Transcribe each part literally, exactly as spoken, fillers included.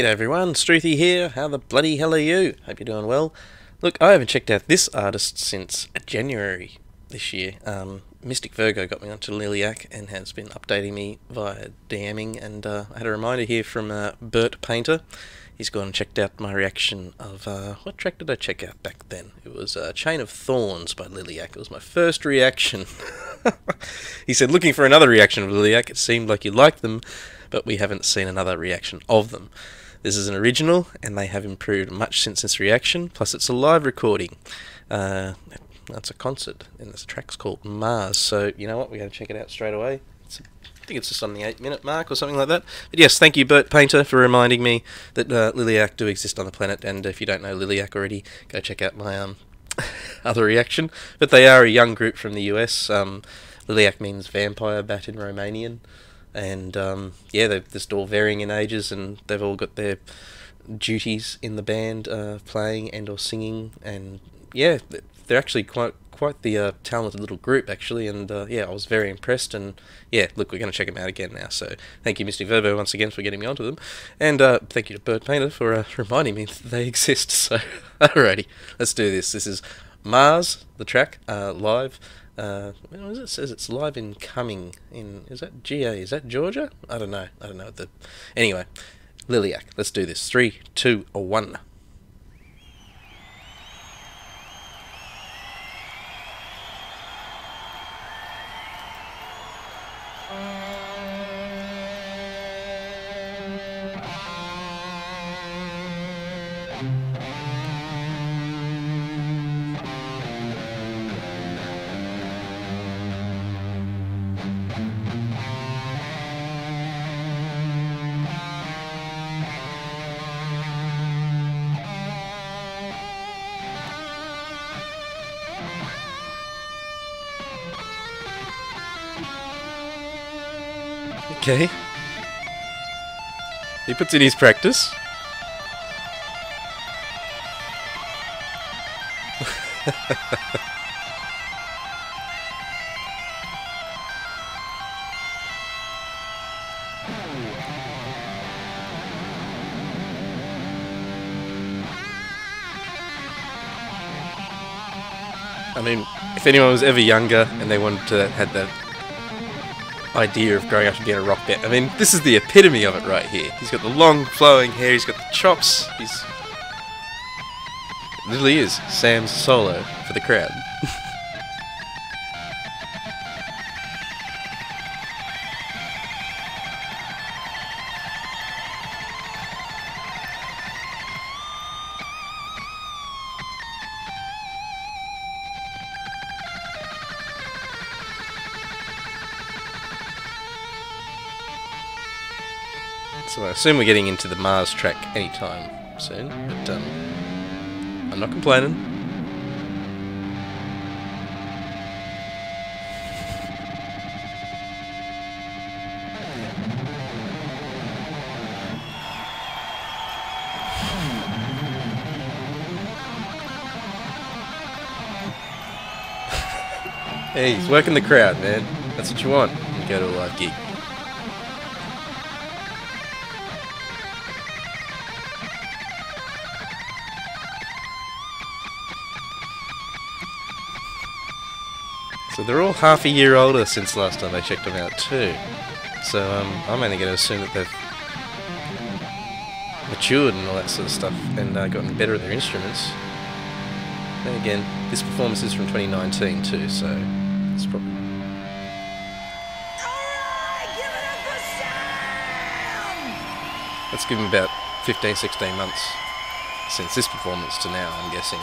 G'day everyone, Struthy here, how the bloody hell are you? Hope you're doing well. Look, I haven't checked out this artist since January this year. Um, Mystic Virgo got me onto Liliac and has been updating me via DMing, and uh, I had a reminder here from uh, Bert Painter. He's gone and checked out my reaction of, uh, what track did I check out back then? It was uh, Chain of Thorns by Liliac. It was my first reaction. He said, looking for another reaction of Liliac, it seemed like you liked them, but we haven't seen another reaction of them. This is an original, and they have improved much since this reaction, plus it's a live recording. Uh, that's a concert, and this track's called Mars, so you know what, we're going to check it out straight away. It's a, I think it's just on the eight minute mark or something like that. But yes, thank you Bert Painter for reminding me that uh, Liliac do exist on the planet, and if you don't know Liliac already, go check out my um, other reaction. But they are a young group from the U S. Um, Liliac means vampire bat in Romanian. And um, yeah, they're just all varying in ages, and they've all got their duties in the band, uh, playing and or singing. And yeah, they're actually quite quite the uh, talented little group actually. And uh, yeah, I was very impressed. And yeah, look, we're going to check them out again now. So thank you, Mystic Virgo, once again for getting me onto them, and uh, thank you to Bert Painter for uh, reminding me that they exist. So alrighty, let's do this. This is Mars, the track, uh, live. Uh, when was it? It says it's live in Cumming. In is that G A? Is that Georgia? I don't know. I don't know. What the anyway, Liliac. Let's do this. Three, two, or one. Okay. He puts in his practice. I mean, if anyone was ever younger and they wanted to had that idea of growing up and being a rock band, I mean, this is the epitome of it right here. He's got the long flowing hair, he's got the chops, he's... It literally is Sam's solo for the crowd. So I assume we're getting into the Mars track anytime soon, but um, I'm not complaining. Hey, he's working the crowd, man. That's what you want when you go to a live gig. So they're all half a year older since last time I checked them out too. So um, I'm only going to assume that they've matured and all that sort of stuff, and uh, gotten better at their instruments. And again, this performance is from twenty nineteen too, so it's probably... Alright, give it up for Sam! Let's give them about fifteen, sixteen months since this performance to now, I'm guessing,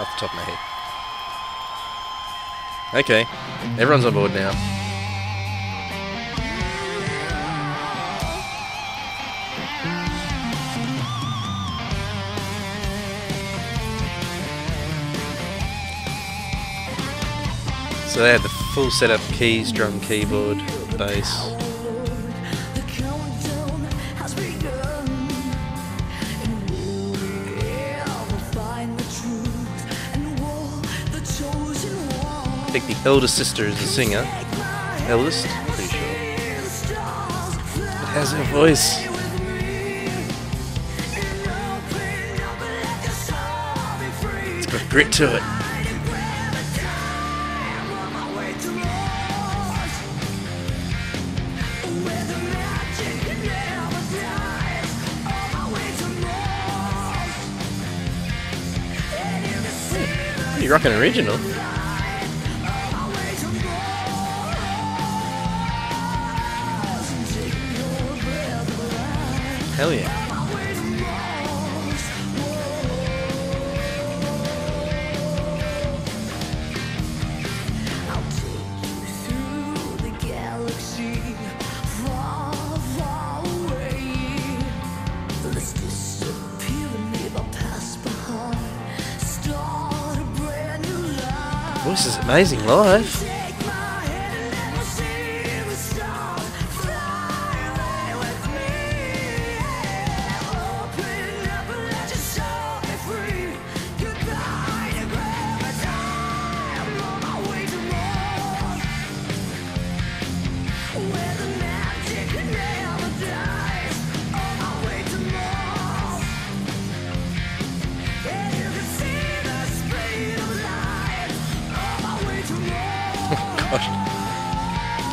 off the top of my head. Okay, everyone's on board now. So they had the full setup: keys, drum, keyboard, bass. I think the eldest sister is the singer. Eldest? Pretty sure. It has her voice. of grit to it. Hmm. You're rocking original. Hell yeah. Oh, this is amazing live.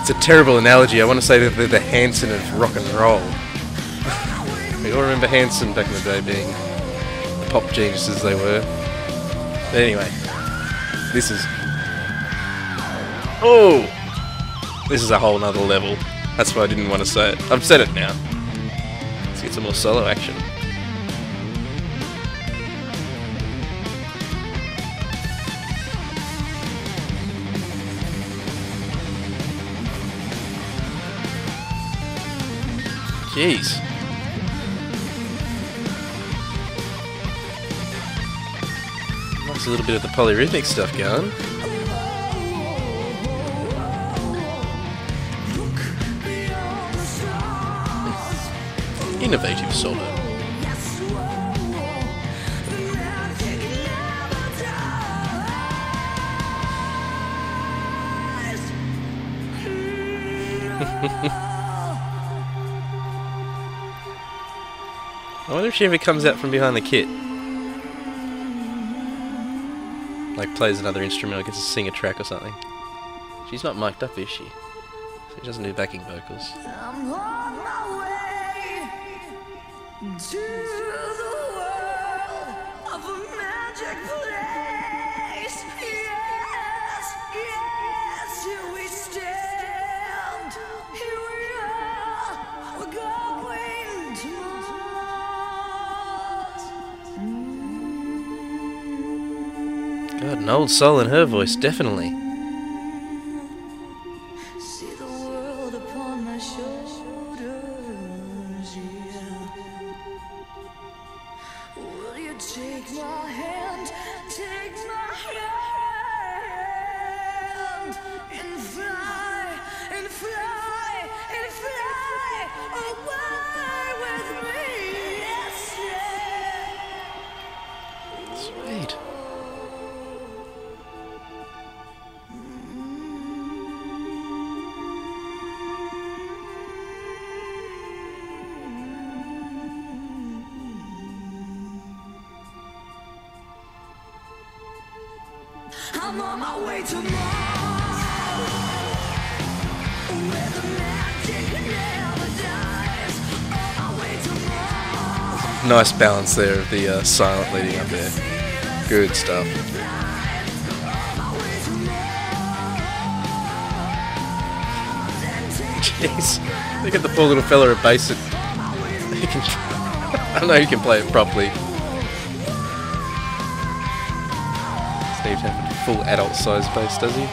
It's a terrible analogy. I want to say that they're the Hanson of rock and roll. We all remember Hanson back in the day being the pop geniuses they were. But anyway, this is... Oh! This is a whole nother level. That's why I didn't want to say it. I've said it now. Let's get some more solo action. Jeez. Nice little bit of the polyrhythmic stuff going. Innovative solo. I wonder if she ever comes out from behind the kit. Like plays another instrument or gets to sing a track or something. She's not mic'd up, is she? She doesn't do backing vocals. I'm on my way to the world of a magic place. Yes, yes, here we stand. Here we are. We're going to Mars. God, an old soul in her voice, definitely. See the world upon my shoulders, yeah. Will you take my hand, take my hand, and fly, and fly, and fly away with me? Sweet. I'm on my way to Mars, where the magic never dies. On my way to Mars. Nice balance there of the uh, silent leading up there. Good stuff. Jeez, look at the poor little fella at bass. It. I don't know who can play it properly. Steve having a full adult size bass, does he?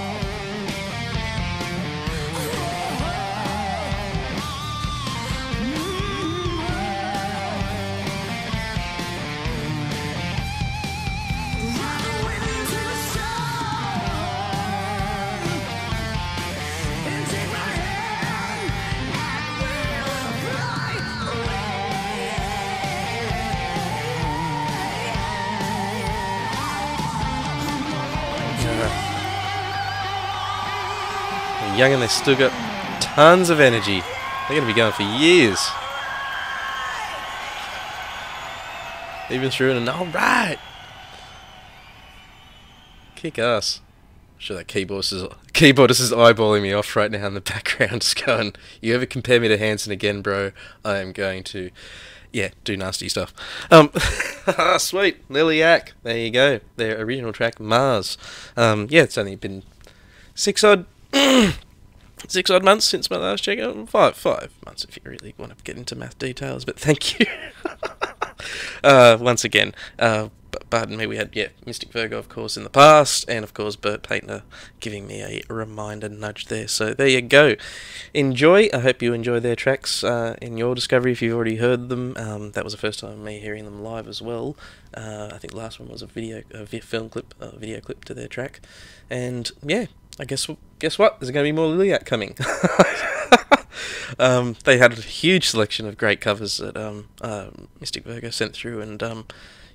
They're young and they've still got tons of energy. They're going to be going for years. Even through an alright. Kick ass. Sure, that keyboardist is, keyboardist is eyeballing me off right now in the background, just going, you ever compare me to Hanson again, bro, I am going to, yeah, do nasty stuff. Um, sweet, Liliac, there you go, their original track, Mars. Um, yeah, it's only been six odd, six odd months since my last check, oh, five, five months if you really want to get into math details, but thank you. uh, once again, uh, pardon me, we had, yeah, Mystic Virgo, of course, in the past, and, of course, Bert Painter giving me a reminder nudge there. So there you go. Enjoy. I hope you enjoy their tracks uh, in your discovery if you've already heard them. Um, that was the first time me hearing them live as well. Uh, I think last one was a video, a film clip, a video clip to their track. And, yeah, I guess, guess what? There's going to be more Liliac coming. um, they had a huge selection of great covers that um, uh, Mystic Virgo sent through, and... Um,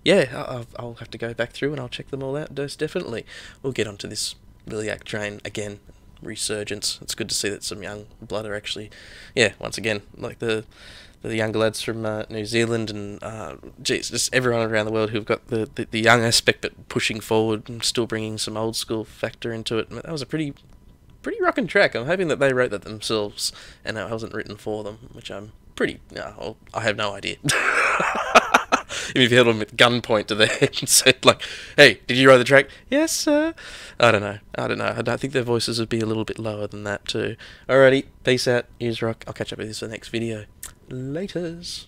Yeah, I'll have to go back through and I'll check them all out, most definitely. We'll get onto this Liliac train again, resurgence. It's good to see that some young blood are actually, yeah, once again, like the the younger lads from uh, New Zealand and, uh, geez, just everyone around the world who've got the, the, the young aspect but pushing forward and still bringing some old school factor into it. That was a pretty, pretty rockin' track. I'm hoping that they wrote that themselves and it wasn't written for them, which I'm pretty, uh, I have no idea. If you've held them at gunpoint to their head and said, like, hey, did you write the track? Yes, sir. I don't know. I don't know. I don't think their voices would be a little bit lower than that, too. Alrighty. Peace out. Ears rock. I'll catch up with you in the next video. Laters.